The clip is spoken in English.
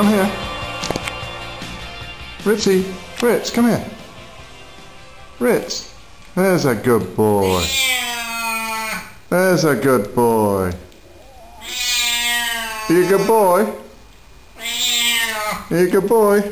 Come here. Ritzy, Ritz, come here. Ritz, there's a good boy. There's a good boy. Are you a good boy? Are you a good boy?